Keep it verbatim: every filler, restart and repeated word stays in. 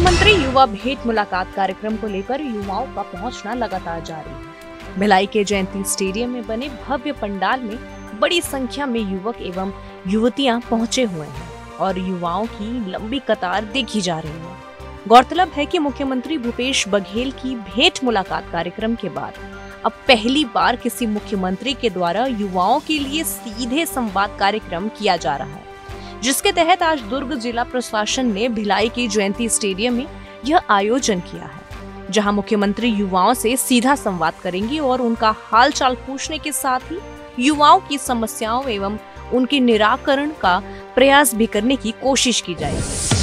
मुख्यमंत्री युवा भेंट मुलाकात कार्यक्रम को लेकर युवाओं का पहुंचना लगातार जारी है। भिलाई के जयंती स्टेडियम में बने भव्य पंडाल में बड़ी संख्या में युवक एवं युवतियां पहुंचे हुए हैं और युवाओं की लंबी कतार देखी जा रही है। गौरतलब है कि मुख्यमंत्री भूपेश बघेल की भेंट मुलाकात कार्यक्रम के बाद अब पहली बार किसी मुख्यमंत्री के द्वारा युवाओं के लिए सीधे संवाद कार्यक्रम किया जा रहा है, जिसके तहत आज दुर्ग जिला प्रशासन ने भिलाई के जयंती स्टेडियम में यह आयोजन किया है, जहां मुख्यमंत्री युवाओं से सीधा संवाद करेंगे और उनका हालचाल पूछने के साथ ही युवाओं की समस्याओं एवं उनके निराकरण का प्रयास भी करने की कोशिश की जाएगी।